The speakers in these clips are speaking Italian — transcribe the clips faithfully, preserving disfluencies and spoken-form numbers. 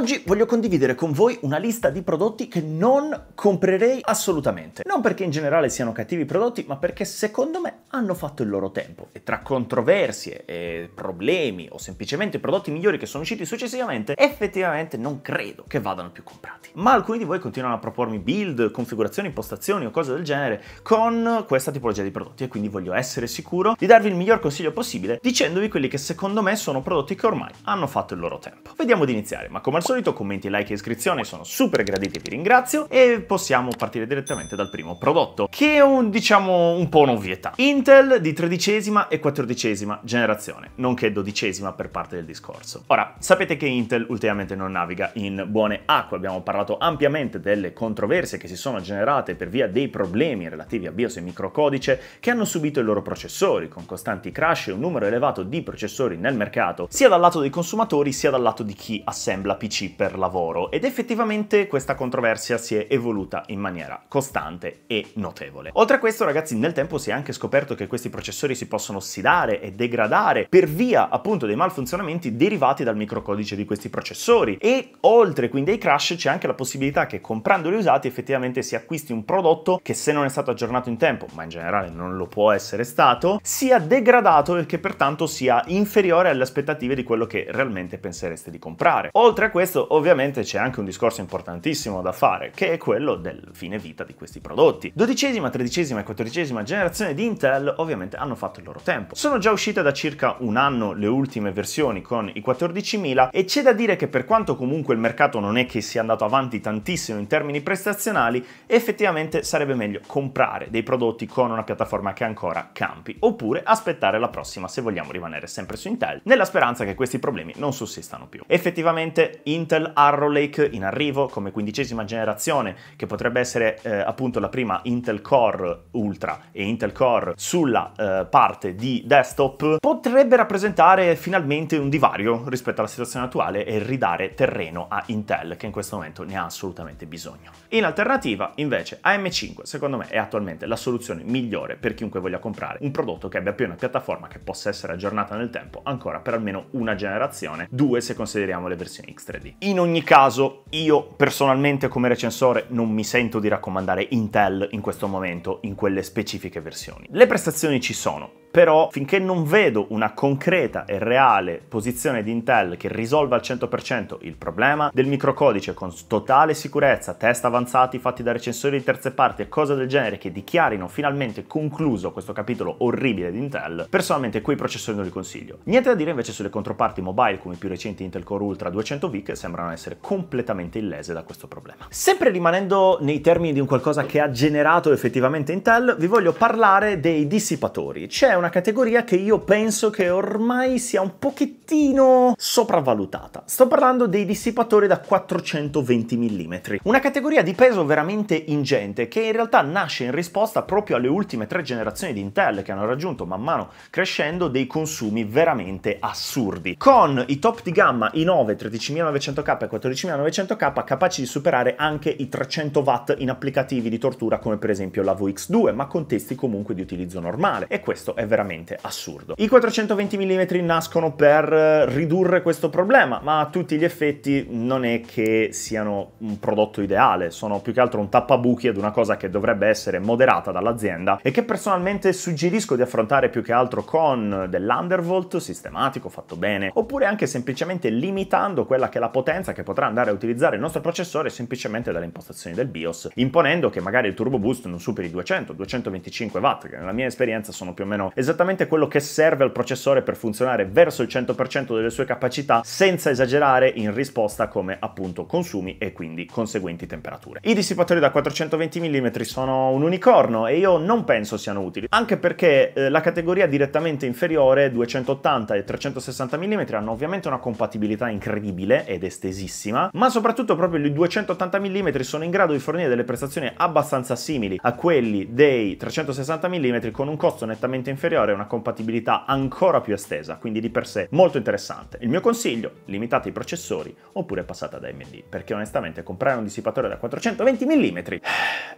Oggi voglio condividere con voi una lista di prodotti che non comprerei assolutamente. Non perché in generale siano cattivi prodotti, ma perché secondo me hanno fatto il loro tempo. E tra controversie e problemi o semplicemente prodotti migliori che sono usciti successivamente, effettivamente non credo che vadano più comprati. Ma alcuni di voi continuano a propormi build, configurazioni, impostazioni o cose del genere con questa tipologia di prodotti, e quindi voglio essere sicuro di darvi il miglior consiglio possibile dicendovi quelli che secondo me sono prodotti che ormai hanno fatto il loro tempo. Vediamo di iniziare, ma come al solito commenti, like e iscrizione sono super graditi e vi ringrazio, e possiamo partire direttamente dal primo prodotto, che è un, diciamo, un po' un'ovvietà. Intel di tredicesima e quattordicesima generazione, nonché dodicesima per parte del discorso. Ora, sapete che Intel ultimamente non naviga in buone acque, abbiamo parlato ampiamente delle controversie che si sono generate per via dei problemi relativi a BIOS e microcodice che hanno subito i loro processori, con costanti crash e un numero elevato di processori nel mercato, sia dal lato dei consumatori sia dal lato di chi assembla P C per lavoro, ed effettivamente questa controversia si è evoluta in maniera costante e notevole. Oltre a questo, ragazzi, nel tempo si è anche scoperto che questi processori si possono ossidare e degradare per via appunto dei malfunzionamenti derivati dal microcodice di questi processori, e oltre quindi ai crash c'è anche la possibilità che comprandoli usati effettivamente si acquisti un prodotto che, se non è stato aggiornato in tempo, ma in generale non lo può essere stato, sia degradato e che pertanto sia inferiore alle aspettative di quello che realmente pensereste di comprare. Oltre a questo, ovviamente, c'è anche un discorso importantissimo da fare, che è quello del fine vita di questi prodotti. Dodicesima, tredicesima e quattordicesima generazione di Intel ovviamente hanno fatto il loro tempo. Sono già uscite da circa un anno le ultime versioni con i quattordicimila, e c'è da dire che, per quanto comunque il mercato non è che sia andato avanti tantissimo in termini prestazionali, effettivamente sarebbe meglio comprare dei prodotti con una piattaforma che ancora campi, oppure aspettare la prossima se vogliamo rimanere sempre su Intel, nella speranza che questi problemi non sussistano più. Effettivamente Intel Arrow Lake in arrivo come quindicesima generazione, che potrebbe essere eh, appunto la prima Intel Core Ultra e Intel Core sulla eh, parte di desktop, potrebbe rappresentare finalmente un divario rispetto alla situazione attuale e ridare terreno a Intel, che in questo momento ne ha assolutamente bisogno. In alternativa, invece, A M cinque secondo me è attualmente la soluzione migliore per chiunque voglia comprare un prodotto che abbia più una piattaforma che possa essere aggiornata nel tempo ancora per almeno una generazione, due se consideriamo le versioni X tre D. In ogni caso, io personalmente come recensore non mi sento di raccomandare Intel in questo momento in quelle specifiche versioni. Le prestazioni ci sono, però finché non vedo una concreta e reale posizione di Intel che risolva al cento per cento il problema del microcodice con totale sicurezza, test avanzati fatti da recensori di terze parti e cose del genere che dichiarino finalmente concluso questo capitolo orribile di Intel, personalmente quei processori non li consiglio. Niente da dire invece sulle controparti mobile come i più recenti Intel Core Ultra duecento V, che sembrano essere completamente illese da questo problema. Sempre rimanendo nei termini di un qualcosa che ha generato effettivamente Intel, vi voglio parlare dei dissipatori. C'è una categoria che io penso che ormai sia un pochettino sopravvalutata. Sto parlando dei dissipatori da quattrocentoventi millimetri, una categoria di peso veramente ingente che in realtà nasce in risposta proprio alle ultime tre generazioni di Intel, che hanno raggiunto man mano crescendo dei consumi veramente assurdi, con i top di gamma i nove, tredicimilanovecento K e quattordicimilanovecento K capaci di superare anche i trecento watt in applicativi di tortura come per esempio la V X due, ma con testi comunque di utilizzo normale, e questo è veramente assurdo. I quattrocentoventi millimetri nascono per ridurre questo problema, ma a tutti gli effetti non è che siano un prodotto ideale, sono più che altro un tappabuchi ad una cosa che dovrebbe essere moderata dall'azienda e che personalmente suggerisco di affrontare più che altro con dell'undervolt sistematico fatto bene, oppure anche semplicemente limitando quella che è la potenza che potrà andare a utilizzare il nostro processore semplicemente dalle impostazioni del BIOS, imponendo che magari il turbo boost non superi i duecento duecentoventicinque watt, che nella mia esperienza sono più o meno esattamente quello che serve al processore per funzionare verso il cento per cento delle sue capacità, senza esagerare in risposta come appunto consumi e quindi conseguenti temperature. I dissipatori da quattrocentoventi millimetri sono un unicorno e io non penso siano utili, anche perché eh, la categoria direttamente inferiore duecentottanta e trecentosessanta millimetri hanno ovviamente una compatibilità incredibile ed estesissima, ma soprattutto proprio i duecentottanta millimetri sono in grado di fornire delle prestazioni abbastanza simili a quelli dei trecentosessanta millimetri con un costo nettamente inferiore superiore e una compatibilità ancora più estesa, quindi di per sé molto interessante. Il mio consiglio, limitate i processori oppure passate ad A M D, perché onestamente comprare un dissipatore da quattrocentoventi millimetri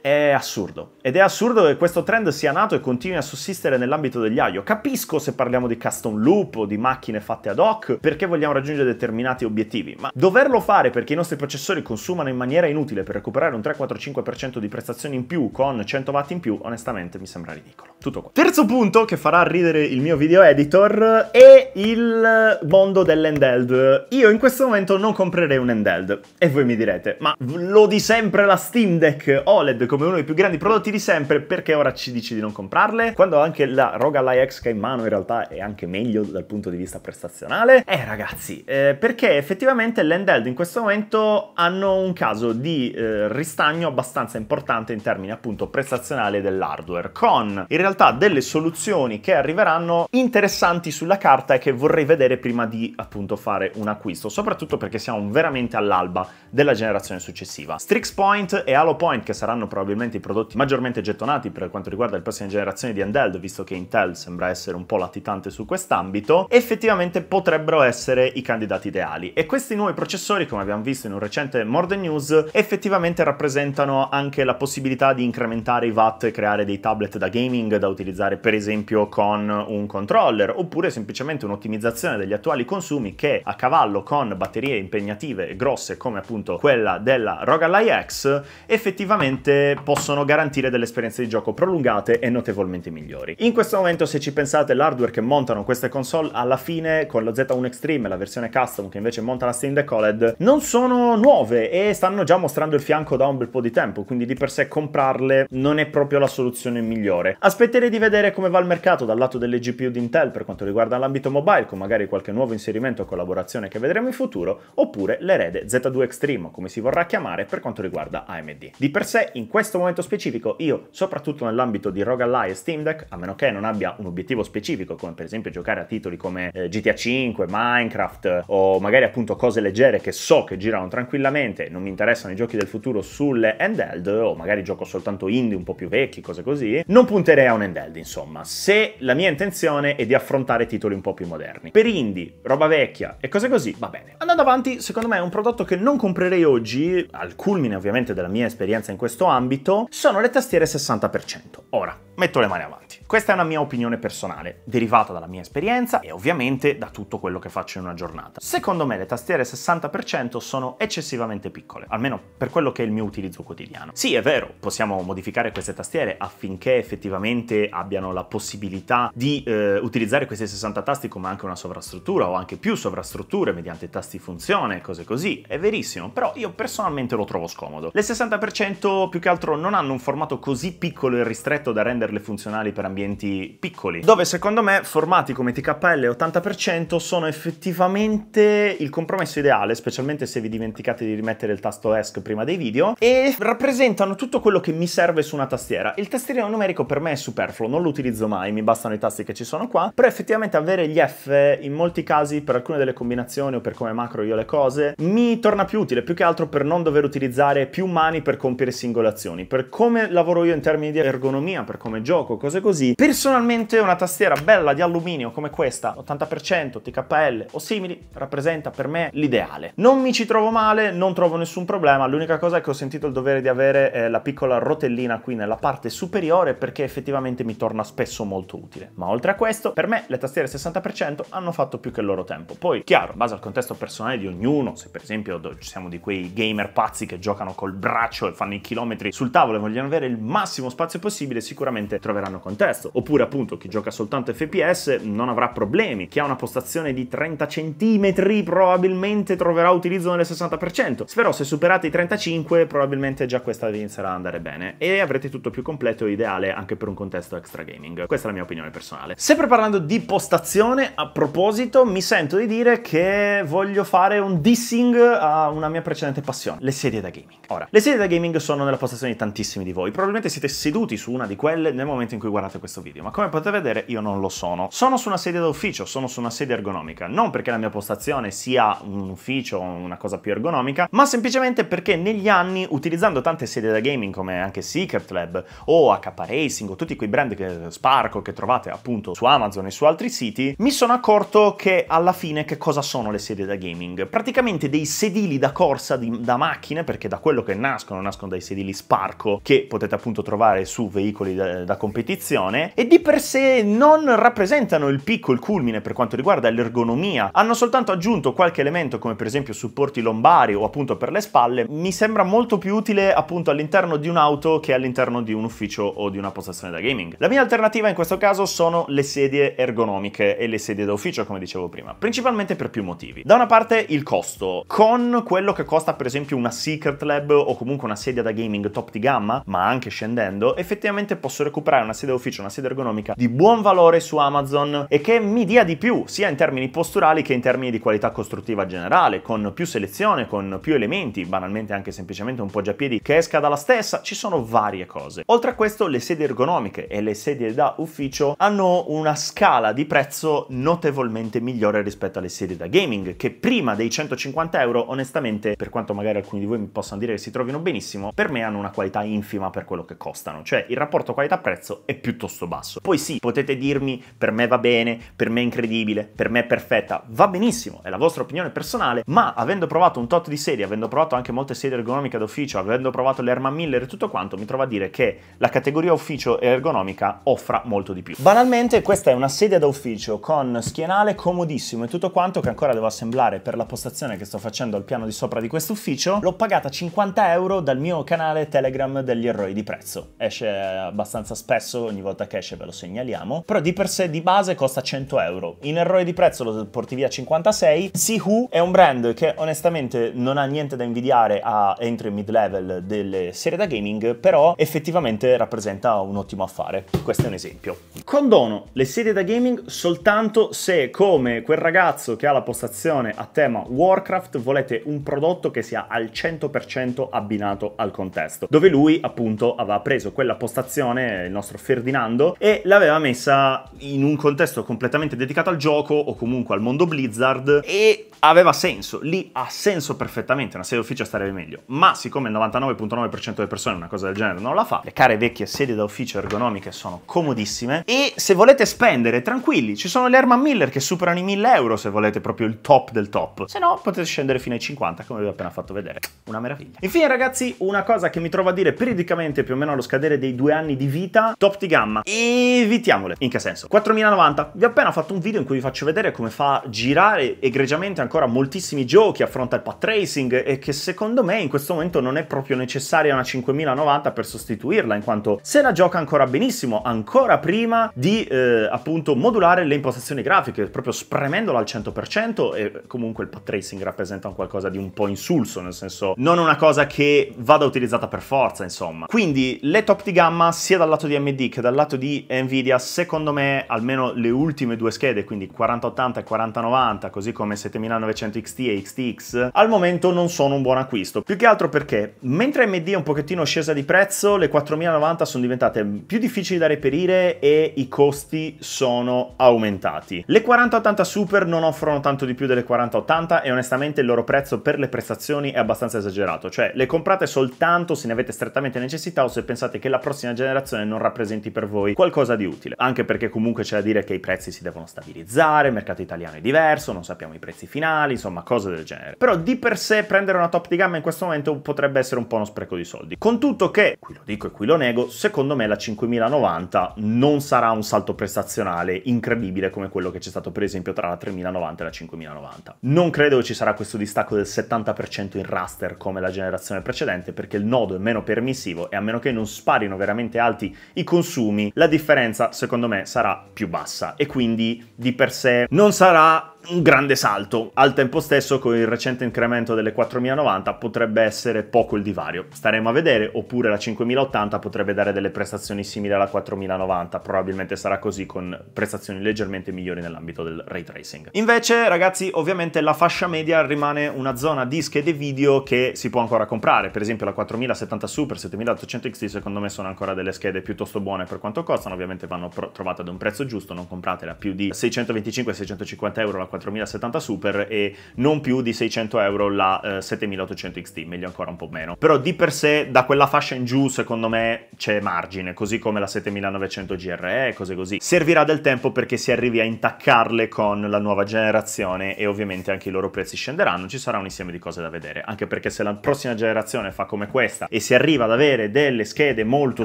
è assurdo. Ed è assurdo che questo trend sia nato e continui a sussistere nell'ambito degli I O. Capisco se parliamo di custom loop o di macchine fatte ad hoc, perché vogliamo raggiungere determinati obiettivi, ma doverlo fare perché i nostri processori consumano in maniera inutile per recuperare un tre quattro cinque per cento di prestazioni in più con cento watt in più, onestamente mi sembra ridicolo. Tutto qua. Terzo punto che farà ridere il mio video editor è il mondo dell'handheld. Io in questo momento non comprerei un handheld e voi mi direte, ma lo di sempre la Steam Deck O L E D come uno dei più grandi prodotti di sempre, perché ora ci dici di non comprarle? Quando anche la ROG Ally X che hai in mano in realtà è anche meglio dal punto di vista prestazionale? Eh ragazzi, eh, perché effettivamente le handheld in questo momento hanno un caso di eh, ristagno abbastanza importante in termini appunto prestazionali dell'hardware, con in realtà delle soluzioni che arriveranno interessanti sulla carta e che vorrei vedere prima di appunto fare un acquisto, soprattutto perché siamo veramente all'alba della generazione successiva. Strix Point e Halo Point, che saranno probabilmente i prodotti maggiormente gettonati per quanto riguarda le prossime generazioni di handheld, visto che Intel sembra essere un po' latitante su quest'ambito, effettivamente potrebbero essere i candidati ideali. E questi nuovi processori, come abbiamo visto in un recente MoreThanNews, effettivamente rappresentano anche la possibilità di incrementare i watt e creare dei tablet da gaming da utilizzare per esempio con un controller, oppure semplicemente un'ottimizzazione degli attuali consumi che, a cavallo con batterie impegnative e grosse come appunto quella della ROG Ally X, effettivamente possono garantire delle esperienze di gioco prolungate e notevolmente migliori. In questo momento, se ci pensate, l'hardware che montano queste console alla fine, con lo Z uno Extreme e la versione custom che invece monta la Steam Deck O L E D, non sono nuove e stanno già mostrando il fianco da un bel po' di tempo, quindi di per sé comprarle non è proprio la soluzione migliore. Aspetterei di vedere come va il mercato dal lato delle G P U di Intel per quanto riguarda l'ambito mobile, con magari qualche nuovo inserimento o collaborazione che vedremo in futuro, oppure l'erede Z due Extreme, o come si vorrà chiamare, per quanto riguarda A M D. Di per sé, in questo momento specifico, io, soprattutto nell'ambito di ROG Ally e Steam Deck, a meno che non abbia un obiettivo specifico, come per esempio giocare a titoli come eh, G T A cinque, Minecraft, o magari appunto cose leggere che so che girano tranquillamente, non mi interessano i giochi del futuro sulle handheld, o magari gioco soltanto indie un po' più vecchi, cose così, non punterei a un handheld, insomma, se la mia intenzione è di affrontare titoli un po' più moderni. Per indie, roba vecchia e cose così, va bene. Andando avanti, secondo me è un prodotto che non comprerei oggi, al culmine ovviamente della mia esperienza in questo ambito, sono le tastiere sessanta per cento. Ora, metto le mani avanti. Questa è una mia opinione personale, derivata dalla mia esperienza e ovviamente da tutto quello che faccio in una giornata. Secondo me le tastiere sessanta per cento sono eccessivamente piccole, almeno per quello che è il mio utilizzo quotidiano. Sì, è vero, possiamo modificare queste tastiere affinché effettivamente abbiano la possibilità di eh, utilizzare questi sessanta tasti come anche una sovrastruttura o anche più sovrastrutture mediante tasti funzione e cose così, è verissimo, però io personalmente lo trovo scomodo. Le sessanta per cento più che altro non hanno un formato così piccolo e ristretto da renderle funzionali per ambienti piccoli, dove secondo me formati come T K L ottanta per cento sono effettivamente il compromesso ideale, specialmente se vi dimenticate di rimettere il tasto ESC prima dei video, e rappresentano tutto quello che mi serve su una tastiera. Il tastierino numerico per me è superfluo, non lo utilizzo mai, mi bastano i tasti che ci sono qua, però effettivamente avere gli F in molti casi per alcune delle combinazioni o per come macro io le cose mi torna più utile, più che altro per non dover utilizzare più mani per compiere singole azioni, per come lavoro io in termini di ergonomia, per come gioco, cose così. Personalmente una tastiera bella di alluminio come questa, ottanta per cento, T K L o simili, rappresenta per me l'ideale. Non mi ci trovo male, non trovo nessun problema, l'unica cosa che ho sentito il dovere di avere è la piccola rotellina qui nella parte superiore, perché effettivamente mi torna spesso molto utile. Ma oltre a questo, per me le tastiere sessanta per cento hanno fatto più che il loro tempo. Poi, chiaro, in base al contesto personale di ognuno, se per esempio ci siamo di quei gamer pazzi che giocano col braccio e fanno i chilometri sul tavolo e vogliono avere il massimo spazio possibile, sicuramente troveranno contesto. Oppure appunto chi gioca soltanto F P S non avrà problemi, chi ha una postazione di trenta centimetri probabilmente troverà utilizzo nel sessanta per cento, però se superate i trentacinque probabilmente già questa vi inizierà ad andare bene e avrete tutto più completo e ideale anche per un contesto extra gaming. Questa è la mia opinione personale. Sempre parlando di postazione, a proposito, mi sento di dire che voglio fare un dissing a una mia precedente passione, le sedie da gaming. Ora, le sedie da gaming sono nella postazione di tantissimi di voi, probabilmente siete seduti su una di quelle nel momento in cui guardate questo video, ma come potete vedere io non lo sono. Sono su una sedia da ufficio, sono su una sedia ergonomica, non perché la mia postazione sia un ufficio o una cosa più ergonomica, ma semplicemente perché negli anni, utilizzando tante sedie da gaming come anche Secret Lab o A K Racing o tutti quei brand che Spark, grafico che trovate appunto su Amazon e su altri siti, mi sono accorto che alla fine che cosa sono le sedie da gaming? Praticamente dei sedili da corsa, di, da macchine, perché da quello che nascono, nascono dai sedili Sparco che potete appunto trovare su veicoli da, da competizione, e di per sé non rappresentano il picco, il culmine per quanto riguarda l'ergonomia. Hanno soltanto aggiunto qualche elemento come per esempio supporti lombari o appunto per le spalle. Mi sembra molto più utile appunto all'interno di un'auto che all'interno di un ufficio o di una postazione da gaming. La mia alternativa in questo caso sono le sedie ergonomiche e le sedie da ufficio, come dicevo prima, principalmente per più motivi. Da una parte il costo, con quello che costa per esempio una Secret Lab o comunque una sedia da gaming top di gamma, ma anche scendendo, effettivamente posso recuperare una sedia da ufficio, una sedia ergonomica di buon valore su Amazon e che mi dia di più, sia in termini posturali che in termini di qualità costruttiva generale, con più selezione, con più elementi, banalmente anche semplicemente un poggiapiedi che esca dalla stessa. Ci sono varie cose. Oltre a questo, le sedie ergonomiche e le sedie da ufficio hanno una scala di prezzo notevolmente migliore rispetto alle sedie da gaming, che prima dei centocinquanta euro onestamente, per quanto magari alcuni di voi mi possano dire che si trovino benissimo, per me hanno una qualità infima per quello che costano, cioè il rapporto qualità-prezzo è piuttosto basso. Poi sì, potete dirmi per me va bene, per me è incredibile, per me è perfetta, va benissimo, è la vostra opinione personale, ma avendo provato un tot di sedie, avendo provato anche molte sedie ergonomiche d'ufficio, avendo provato le Herman Miller e tutto quanto, mi trovo a dire che la categoria ufficio e ergonomica offra molto di più. Banalmente questa è una sedia da ufficio con schienale comodissimo e tutto quanto, che ancora devo assemblare per la postazione che sto facendo al piano di sopra di quest'ufficio. L'ho pagata cinquanta euro dal mio canale Telegram degli errori di prezzo, esce abbastanza spesso, ogni volta che esce ve lo segnaliamo, però di per sé di base costa cento euro, in errori di prezzo lo porti via cinquantasei. Sihu è un brand che onestamente non ha niente da invidiare a entry mid level delle serie da gaming, però effettivamente rappresenta un ottimo affare. Questo è un esempio. Condono le sedie da gaming soltanto se, come quel ragazzo che ha la postazione a tema Warcraft, volete un prodotto che sia al cento per cento abbinato al contesto, dove lui appunto aveva preso quella postazione, il nostro Ferdinando, e l'aveva messa in un contesto completamente dedicato al gioco o comunque al mondo Blizzard, e aveva senso, lì ha senso perfettamente, una sedia d'ufficio starebbe meglio, ma siccome il novantanove virgola nove per cento delle persone una cosa del genere non la fa, le care vecchie sedie da ufficio ergonomiche sono comodissime, e se volete spendere tranquilli ci sono le Herman Miller che superano i mille euro se volete proprio il top del top, se no potete scendere fino ai cinquanta come vi ho appena fatto vedere, una meraviglia. Infine ragazzi, una cosa che mi trovo a dire periodicamente più o meno allo scadere dei due anni di vita, top di gamma, evitiamole. In che senso? quattromilanovanta, vi ho appena fatto un video in cui vi faccio vedere come fa girare egregiamente ancora moltissimi giochi, affronta il path tracing, e che secondo me in questo momento non è proprio necessaria una cinquemilanovanta per sostituirla, in quanto se la gioca ancora benissimo, ancora prima di eh, appunto modulare le impostazioni grafiche, proprio spremendola al cento per cento. E comunque il path tracing rappresenta un qualcosa di un po' insulso, nel senso non una cosa che vada utilizzata per forza, insomma. Quindi le top di gamma sia dal lato di A M D che dal lato di Nvidia, secondo me almeno le ultime due schede, quindi quaranta ottanta e quaranta novanta, così come settantanovecento X T e X T X, al momento non sono un buon acquisto, più che altro perché mentre A M D è un pochettino scesa di prezzo, le quattromilanovanta sono diventate più difficili da reperire e i costi sono aumentati. Le quaranta ottanta Super non offrono tanto di più delle quaranta ottanta e onestamente il loro prezzo per le prestazioni è abbastanza esagerato, cioè le comprate soltanto se ne avete strettamente necessità o se pensate che la prossima generazione non rappresenti per voi qualcosa di utile, anche perché comunque c'è da dire che i prezzi si devono stabilizzare, il mercato italiano è diverso, non sappiamo i prezzi finali, insomma cose del genere. Però di per sé prendere una top di gamma in questo momento potrebbe essere un po' uno spreco di soldi, con tutto che, qui lo dico e qui lo nego, secondo me la cinquemilanovanta non sarà un salto prestazionale incredibile come quello che c'è stato per esempio tra la tremilanovanta e la cinquemilanovanta. Non credo ci sarà questo distacco del settanta per cento in raster come la generazione precedente, perché il nodo è meno permissivo e a meno che non sparino veramente alti i consumi, la differenza secondo me sarà più bassa e quindi di per sé non sarà un grande salto. Al tempo stesso, con il recente incremento delle quattromilanovanta potrebbe essere poco il divario, staremo a vedere. Oppure la cinquemila ottanta potrebbe dare delle prestazioni simili alla quattromilanovanta, probabilmente sarà così, con prestazioni leggermente migliori nell'ambito del ray tracing. Invece ragazzi, ovviamente la fascia media rimane una zona di schede video che si può ancora comprare, per esempio la quattromilasettanta Super, settemilaottocento X T secondo me sono ancora delle schede piuttosto buone per quanto costano, ovviamente vanno trovate ad un prezzo giusto, non compratela a più di seicentoventicinque seicentocinquanta euro la quattromilasettanta Super e non più di seicento euro la eh, settemilaottocento X T, meglio ancora un po' meno. Però di per sé da quella fascia in giù secondo me c'è margine, così come la settemila novecento G R E, cose così. Servirà del tempo perché si arrivi a intaccarle con la nuova generazione e ovviamente anche i loro prezzi scenderanno, ci sarà un insieme di cose da vedere, anche perché se la prossima generazione fa come questa e si arriva ad avere delle schede molto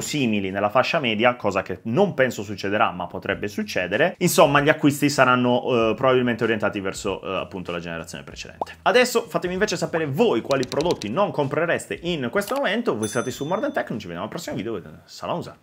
simili nella fascia media, cosa che non penso succederà ma potrebbe succedere, insomma gli acquisti saranno eh, probabilmente orientati verso eh, appunto la generazione precedente. Adesso fatemi invece sapere voi quali prodotti non comprereste in questo momento. Voi state su MoreThanTech, noi ci vediamo al prossimo video, salusa!